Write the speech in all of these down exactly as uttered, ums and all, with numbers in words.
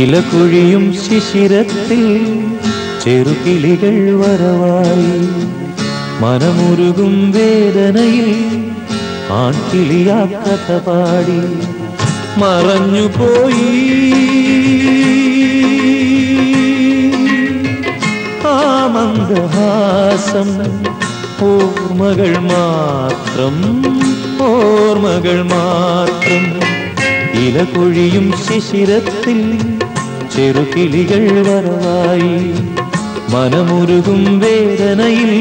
ഇലകൊഴിയും ശിശിരത്തിൽ ചെറുകിളികൾ വരവായി മനമുരുകും വേദനയിൽ ആൺകിളിയാ കഥ പാടി മറഞ്ഞുപോയി ആ മന്ദഹാസം ഓർമ്മകൾ മാത്രം ഓർമ്മകൾ മാത്രം ഇലകൊഴിയും ശിശിരത്തിൽ ചെറുകിളികൾ വരവായി മനമുരുകും വേദനയിൽ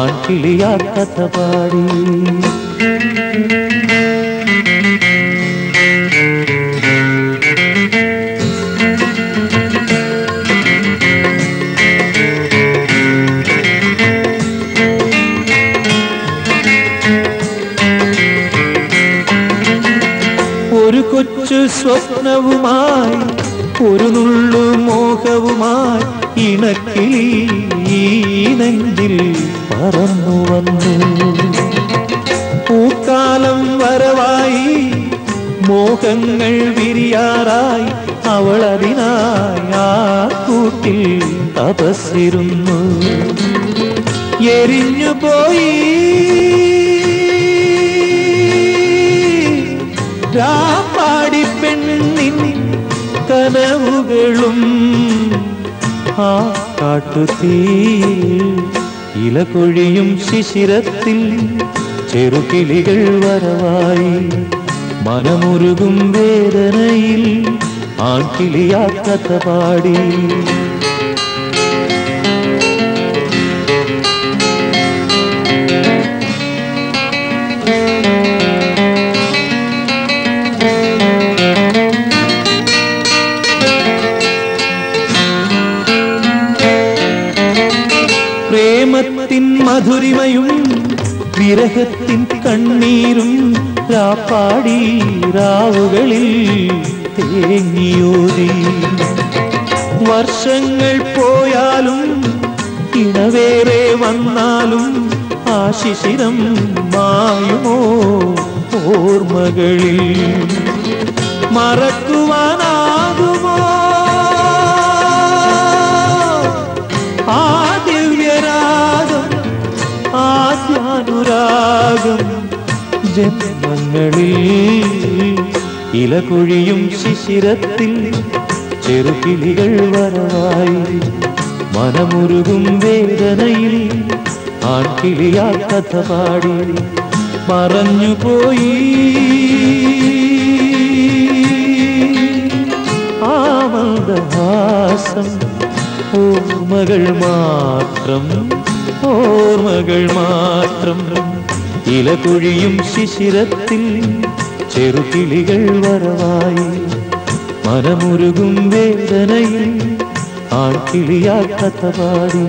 ആൺകിളിയാ കഥ പാടി സ്വപ്നവുമായി ഒരു നുള്ളു മോഹവുമായി ഇണക്കിളി നെഞ്ചിൽ പറന്നു വന്നു പൂക്കാലം വരവായി മോഹങ്ങൾ വിരിയാറായി അവളതിനായി ആ കൂട്ടിൽ തപസ്സിരുന്നു എരിഞ്ഞുപോയി കനവുകളും ആ കാട്ടുതീയിൽ ഇലകൊഴിയും ശിശിരത്തിൽ ചെറുകിളികൾ വരവായി മനമുരുകും വേദനയിൽ ആൺകിളിയാ കഥ പാടി പ്രേമത്തിൻ മധുരിമയും വിരഹത്തിൻ കണ്ണീരും രാപ്പാടി രാവുകളിൽ തേങ്ങിയോടി വർഷങ്ങൾ പോയാലും ഇണവേറെ വന്നാലും ആ ശിശിരം മായുമോ ഓർമ്മകളിൽ മറക്കുവാനാകുമോ ജന്മങ്ങളിൽ ഇലകൊഴിയും ശിശിരത്തിൽ ചെറുകിളികൾ വരവായി മനമുരുകും വേദനയിൽ ആൺകിളിയാ കഥ പാടി മറഞ്ഞുപോയി ആ മന്ദഹാസം ഓർമ്മകൾ മാത്രം ഓർമ്മകൾ മാത്രം ഇലകൊഴിയും ശിശിരത്തിൽ ചെറുകിളികൾ വരവായി മനമുരുകും വേദനയിൽ ആൺകിളിയാ കഥ പാടി